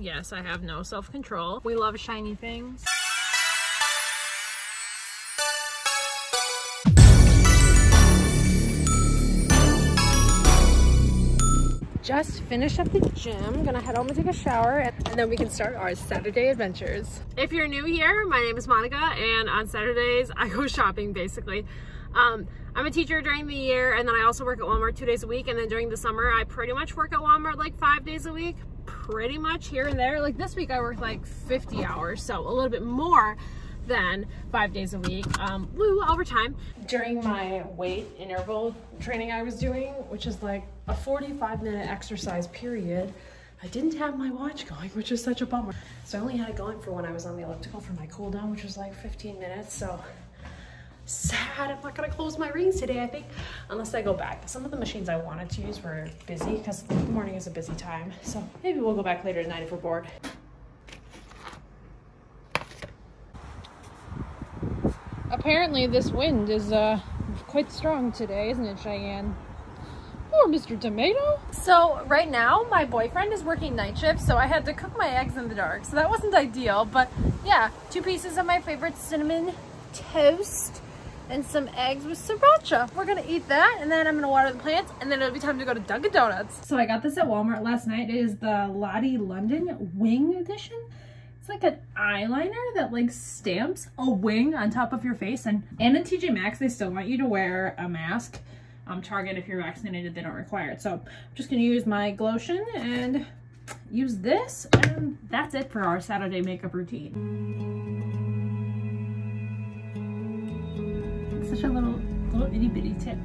Yes, I have no self-control. We love shiny things. Just finish up the gym. I'm gonna head home and take a shower, and then we can start our Saturday adventures. If you're new here, my name is Monica, and on Saturdays I go shopping basically. I'm a teacher during the year, and then I also work at Walmart 2 days a week, and then during the summer I pretty much work at Walmart like 5 days a week, pretty much here and there. Like this week I worked like 50 hours, so a little bit more than 5 days a week, overtime. During my weight interval training I was doing, which is like a 45-minute exercise period, I didn't have my watch going, which is such a bummer. So I only had it going for when I was on the elliptical for my cool down, which was like 15 minutes, so sad. I'm not gonna close my rings today, I think, unless I go back. Some of the machines I wanted to use were busy, because the morning is a busy time, so maybe we'll go back later tonight if we're bored. Apparently this wind is quite strong today, isn't it, Cheyenne? Poor Mr. Tomato. So right now my boyfriend is working night shift, so I had to cook my eggs in the dark. So that wasn't ideal, but yeah, 2 pieces of my favorite cinnamon toast and some eggs with sriracha. We're gonna eat that, and then I'm gonna water the plants, and then it'll be time to go to Dunkin' Donuts. So I got this at Walmart last night. It is the Lottie London Wing Edition. It's like an eyeliner that like stamps a wing on top of your face, and in TJ Maxx they still want you to wear a mask. Target, if you're vaccinated, they don't require it. So I'm just gonna use my Glotion and use this, and that's it for our Saturday makeup routine. It's such a little itty bitty tip.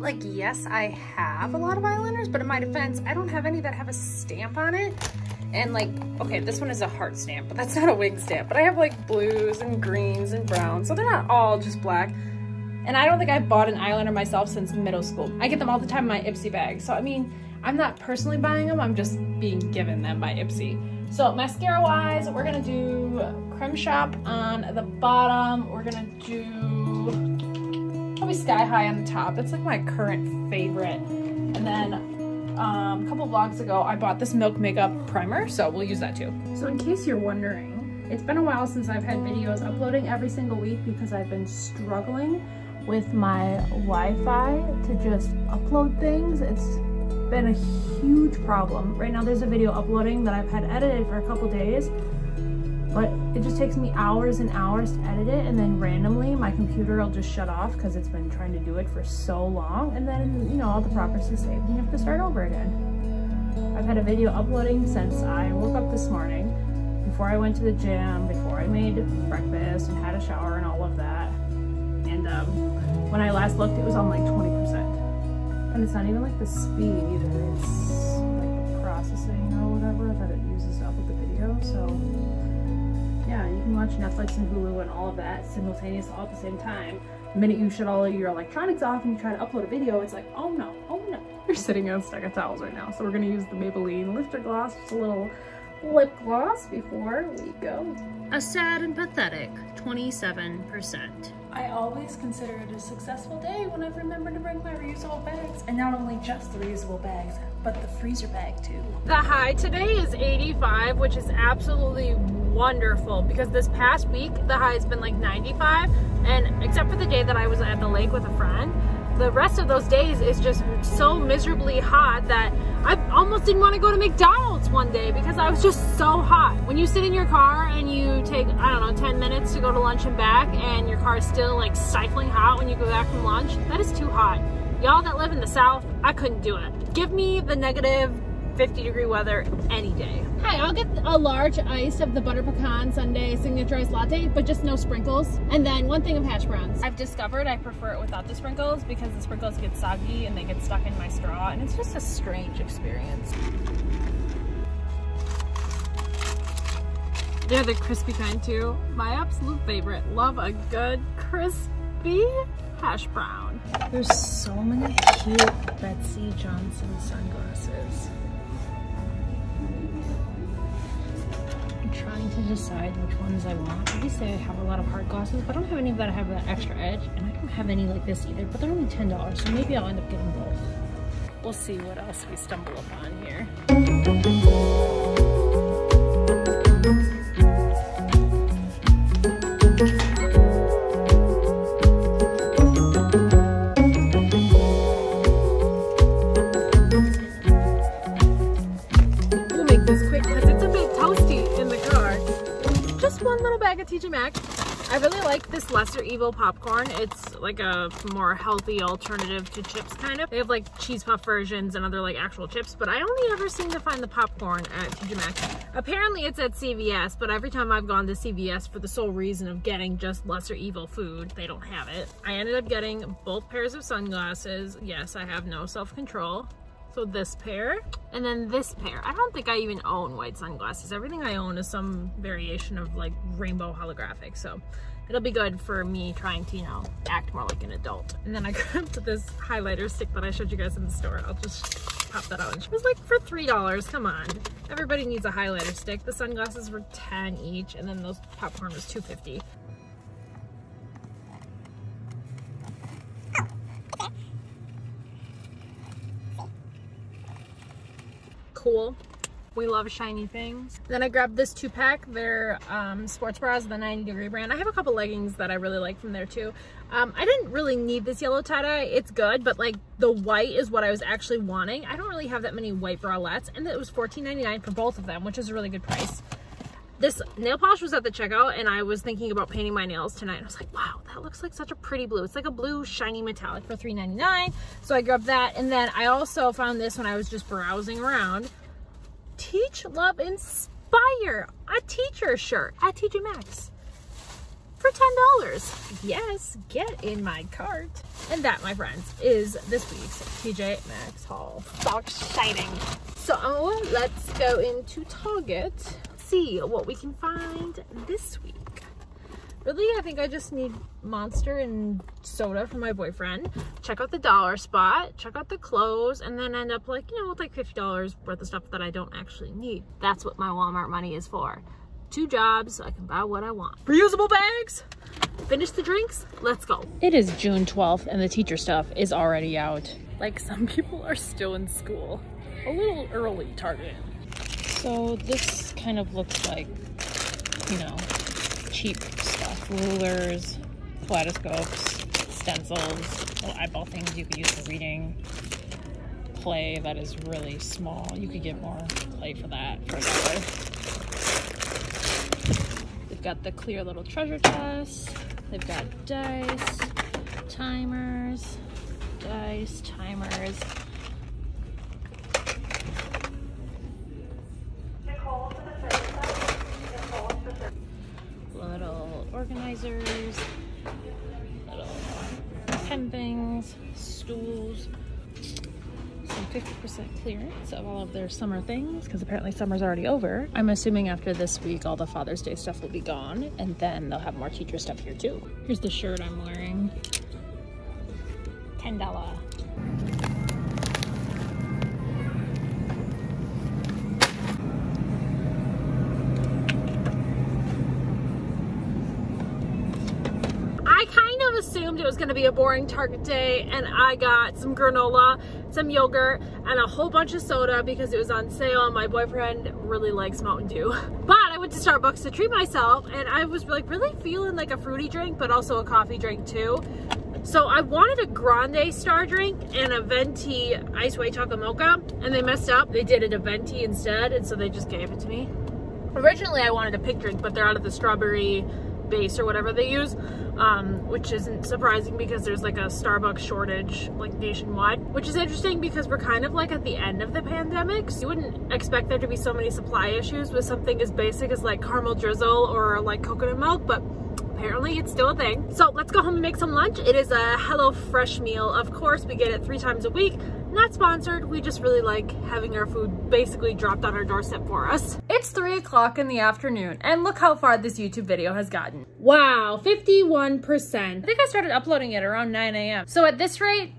Like, yes, I have a lot of eyeliners, but in my defense, I don't have any that have a stamp on it. And like, okay, this one is a heart stamp, but that's not a wing stamp. But I have like blues and greens and browns, so they're not all just black. And I don't think I've bought an eyeliner myself since middle school. I get them all the time in my Ipsy bag. So I mean, I'm not personally buying them, I'm just being given them by Ipsy. So mascara-wise, we're gonna do Creme Shop on the bottom. We're gonna do probably Sky High on the top. That's like my current favorite. And then a couple vlogs ago, I bought this Milk Makeup primer, so we'll use that too. So in case you're wondering, it's been a while since I've had videos uploading every single week because I've been struggling with my Wi-Fi to just upload things. It's been a huge problem. Right now there's a video uploading that I've had edited for a couple days, but it just takes me hours and hours to edit it, and then randomly my computer will just shut off because it's been trying to do it for so long, and then, you know, all the progress is saved and you have to start over again. I've had a video uploading since I woke up this morning, before I went to the gym, before I made breakfast and had a shower and all of that, and when I last looked it was on like 20%. And it's not even like the speed either, it's like the processing or whatever that it uses to upload the video, so... yeah, you can watch Netflix and Hulu and all of that simultaneous all at the same time. The minute you shut all of your electronics off and you try to upload a video, it's like, oh no, oh no. We're sitting on a stack of towels right now, so we're gonna use the Maybelline Lifter Gloss, just a little lip gloss before we go. A sad and pathetic 27%. I always consider it a successful day when I've remembered to bring my reusable bags, and not only just the reusable bags, but the freezer bag too. The high today is 85, which is absolutely wonderful because this past week the high has been like 95, and except for the day that I was at the lake with a friend, the rest of those days is just so miserably hot that I almost didn't want to go to McDonald's one day because I was just so hot. When you sit in your car and you take, I don't know, 10 minutes to go to lunch and back, and your car is still like stifling hot when you go back from lunch, that is too hot. Y'all that live in the South, I couldn't do it. Give me the negative 50-degree weather any day. Hi, I'll get a large ice of the butter pecan sundae signature ice latte, but just no sprinkles. And then one thing of hash browns. I've discovered I prefer it without the sprinkles because the sprinkles get soggy and they get stuck in my straw, and it's just a strange experience. They're the crispy kind too. My absolute favorite. Love a good crispy hash brown. There's so many cute Betsy Johnson sunglasses. Try trying to decide which ones I want. Obviously, I have a lot of hard glosses, but I don't have any that have an extra edge, and I don't have any like this either, but they're only $10, so maybe I'll end up getting both. We'll see what else we stumble upon here. TJ Maxx. I really like this Lesser Evil popcorn. It's like a more healthy alternative to chips, kind of. They have like cheese puff versions and other like actual chips, but I only ever seem to find the popcorn at TJ Maxx. Apparently it's at CVS, but every time I've gone to CVS for the sole reason of getting just Lesser Evil food, they don't have it. I ended up getting both pairs of sunglasses. Yes, I have no self-control. So this pair, and then this pair. I don't think I even own white sunglasses. Everything I own is some variation of like rainbow holographic. So it'll be good for me trying to, you know, act more like an adult. And then I grabbed this highlighter stick that I showed you guys in the store. I'll just pop that out. It was like for $3, come on. Everybody needs a highlighter stick. The sunglasses were 10 each, and then those popcorn was $2.50. Cool. We love shiny things. Then I grabbed this 2-pack. They're sports bras, the 90 degree brand. I have a couple leggings that I really like from there too. I didn't really need this yellow tie-dye. It's good, but like the white is what I was actually wanting. I don't really have that many white bralettes, and it was $14.99 for both of them, which is a really good price. This nail polish was at the checkout, and I was thinking about painting my nails tonight. I was like, wow, that looks like such a pretty blue. It's like a blue shiny metallic for $3.99. So I grabbed that, and then I also found this when I was just browsing around. Teach, Love, Inspire, a teacher shirt at TJ Maxx for $10. Yes, get in my cart. And that, my friends, is this week's TJ Maxx haul. So exciting. So let's go into Target. See what we can find this week. Really, I think I just need Monster and soda for my boyfriend. Check out the dollar spot, check out the clothes, and then end up like, you know, with like $50 worth of stuff that I don't actually need. That's what my Walmart money is for. 2 jobs, I can buy what I want. Reusable bags, finish the drinks, let's go. It is June 12th and the teacher stuff is already out. Like, some people are still in school. A little early, Target. So this kind of looks like, you know, cheap stuff. Rulers, kaleidoscopes, stencils, little eyeball things you could use for reading. Clay that is really small. You could get more clay for that for $1. They've got the clear little treasure chest. They've got dice, timers, dice, timers. Organizers, little pen things, stools, some 50% clearance of all of their summer things, because apparently summer's already over. I'm assuming after this week all the Father's Day stuff will be gone, and then they'll have more teacher stuff here too. Here's the shirt I'm wearing, $10. It was going to be a boring Target day, and I got some granola, some yogurt, and a whole bunch of soda because it was on sale and my boyfriend really likes Mountain Dew. But I went to Starbucks to treat myself, and I was like really feeling like a fruity drink, but also a coffee drink too. So I wanted a grande star drink and a venti ice white chocolate mocha, and they messed up. They did it a venti instead, and so they just gave it to me. Originally I wanted a pink drink, but they're out of the strawberry base or whatever they use, which isn't surprising because there's like a Starbucks shortage like nationwide, which is interesting because we're kind of like at the end of the pandemic, so you wouldn't expect there to be so many supply issues with something as basic as like caramel drizzle or like coconut milk, but apparently it's still a thing. So let's go home and make some lunch. It is a HelloFresh meal, of course. We get it 3 times a week. Not sponsored, we just really like having our food basically dropped on our doorstep for us. It's 3 o'clock in the afternoon, and look how far this YouTube video has gotten. Wow, 51%. I think I started uploading it around 9 a.m. So at this rate,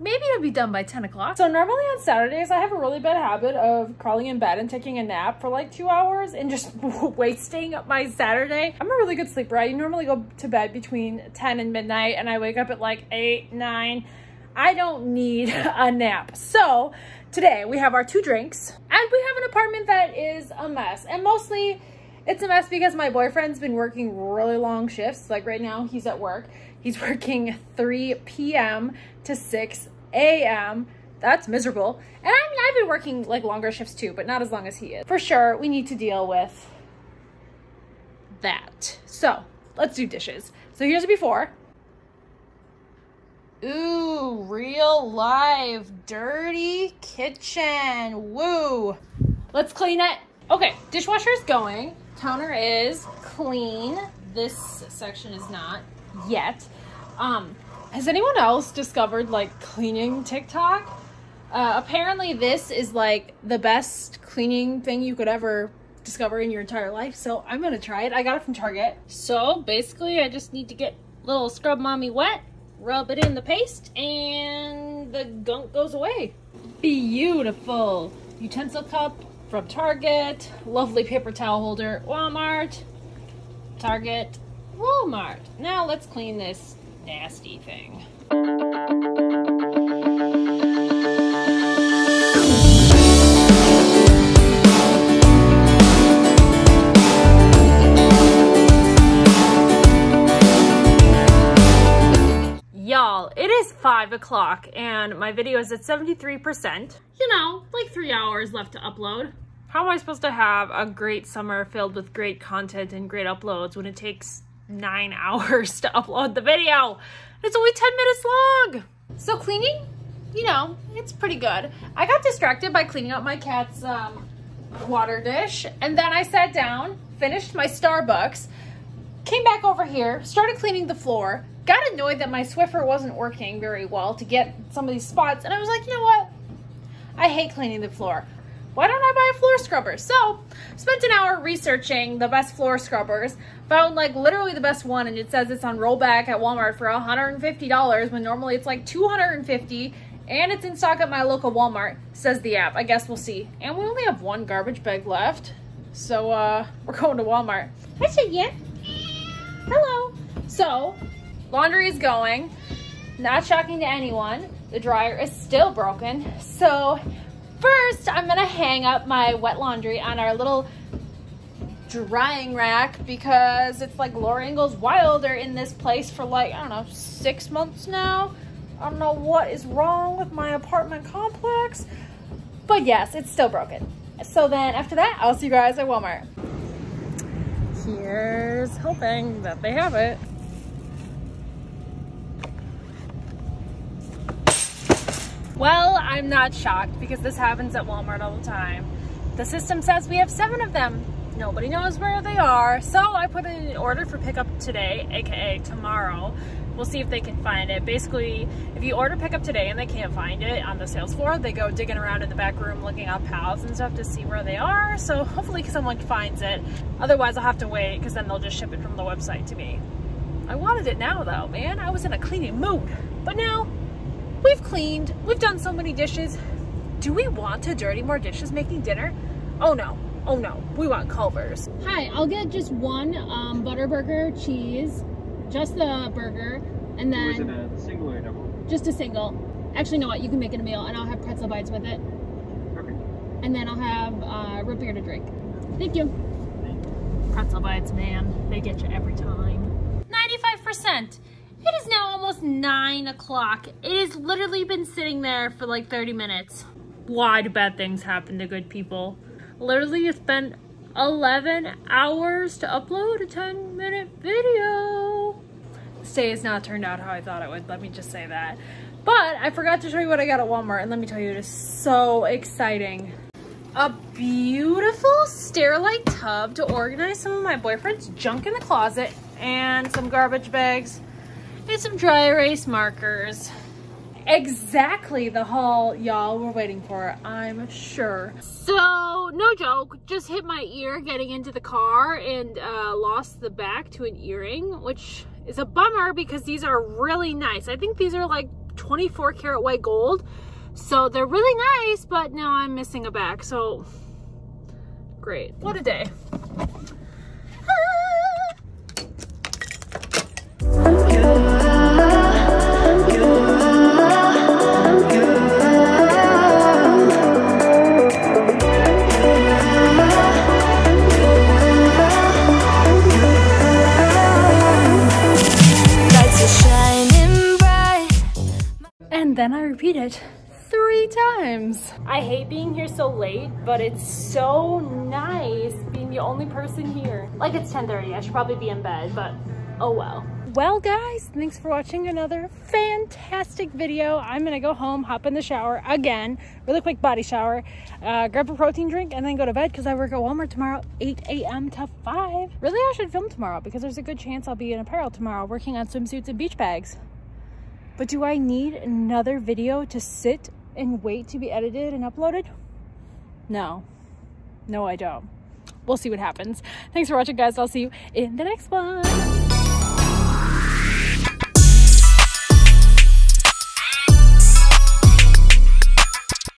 Maybe it'll be done by 10 o'clock. So normally on Saturdays, I have a really bad habit of crawling in bed and taking a nap for like 2 hours and just wasting my Saturday. I'm a really good sleeper. I normally go to bed between 10 and midnight and I wake up at like 8, 9. I don't need a nap. So today we have our 2 drinks and we have an apartment that is a mess. And mostly it's a mess because my boyfriend's been working really long shifts. Like right now he's at work. He's working 3 p.m. to 6 a.m. That's miserable. And I've been working like longer shifts too, but not as long as he is. For sure, we need to deal with that. So let's do dishes. So here's a before. Ooh, real live dirty kitchen. Woo. Let's clean it. Okay, dishwasher's going. Counter is clean. This section is not yet. Has anyone else discovered like cleaning TikTok? Apparently this is like the best cleaning thing you could ever discover in your entire life. So I'm gonna try it. I got it from Target. So basically I just need to get little Scrub Mommy wet, rub it in the paste, and the gunk goes away. Beautiful. Utensil cup from Target. Lovely paper towel holder. Walmart. Target. Walmart. Now let's clean this nasty thing. Y'all, it is 5 o'clock and my video is at 73%. You know, like 3 hours left to upload. How am I supposed to have a great summer filled with great content and great uploads when it takes 9 hours to upload the video? It's only 10 minutes long. So cleaning, you know, it's pretty good. I got distracted by cleaning up my cat's water dish, and then I sat down, finished my Starbucks, came back over here, started cleaning the floor, got annoyed that my Swiffer wasn't working very well to get some of these spots, and I was like, you know what, I hate cleaning the floor. Why don't I buy a floor scrubber? So, spent an hour researching the best floor scrubbers, found like literally the best one, and it says it's on rollback at Walmart for $150 when normally it's like $250, and it's in stock at my local Walmart, says the app. I guess we'll see. And we only have 1 garbage bag left, so we're going to Walmart. Hi, Shiggy. Hello. So, laundry is going. Not shocking to anyone. The dryer is still broken, so first, I'm gonna hang up my wet laundry on our little drying rack because it's like Laura Ingalls Wilder in this place for like, I don't know, 6 months now. I don't know what is wrong with my apartment complex, but yes, it's still broken. So then after that, I'll see you guys at Walmart. Here's hoping that they have it. Well, I'm not shocked because this happens at Walmart all the time. The system says we have 7 of them. Nobody knows where they are. So I put in an order for pickup today, AKA tomorrow. We'll see if they can find it. Basically, if you order pickup today and they can't find it on the sales floor, they go digging around in the back room looking up pallets and stuff to see where they are. So hopefully someone finds it. Otherwise I'll have to wait because then they'll just ship it from the website to me. I wanted it now though, man. I was in a cleaning mood, but now we've cleaned, we've done so many dishes. Do we want to dirty more dishes making dinner? Oh no, oh no, we want Culver's. Hi, I'll get just 1 butter burger, cheese, just the burger, and then— Was it a single or a double? Just a single. Actually, you know what, you can make it a meal and I'll have pretzel bites with it. Okay. And then I'll have root beer to drink. Thank you. Pretzel bites, man, they get you every time. 95%. It is now almost 9 o'clock. It has literally been sitting there for like 30 minutes. Why do bad things happen to good people? Literally, it's been 11 hours to upload a 10-minute video. This day has not turned out how I thought it would, let me just say that. But I forgot to show you what I got at Walmart, and let me tell you, it is so exciting. A beautiful Sterilite tub to organize some of my boyfriend's junk in the closet, and some garbage bags, and some dry erase markers. Exactly the haul y'all were waiting for, I'm sure. So, no joke, just hit my ear getting into the car and lost the back to an earring, which is a bummer because these are really nice. I think these are like 24 karat white gold. So they're really nice, but now I'm missing a back. So great. What a day. Then I repeat it 3 times. I hate being here so late, but it's so nice being the only person here. Like, it's 10:30, I should probably be in bed, but oh well. Well guys, thanks for watching another fantastic video. I'm gonna go home, hop in the shower again, really quick body shower, grab a protein drink, and then go to bed because I work at Walmart tomorrow, 8 a.m. to 5. Really, I should film tomorrow because there's a good chance I'll be in apparel tomorrow working on swimsuits and beach bags. But do I need another video to sit and wait to be edited and uploaded? No. No, I don't. We'll see what happens. Thanks for watching, guys. I'll see you in the next one.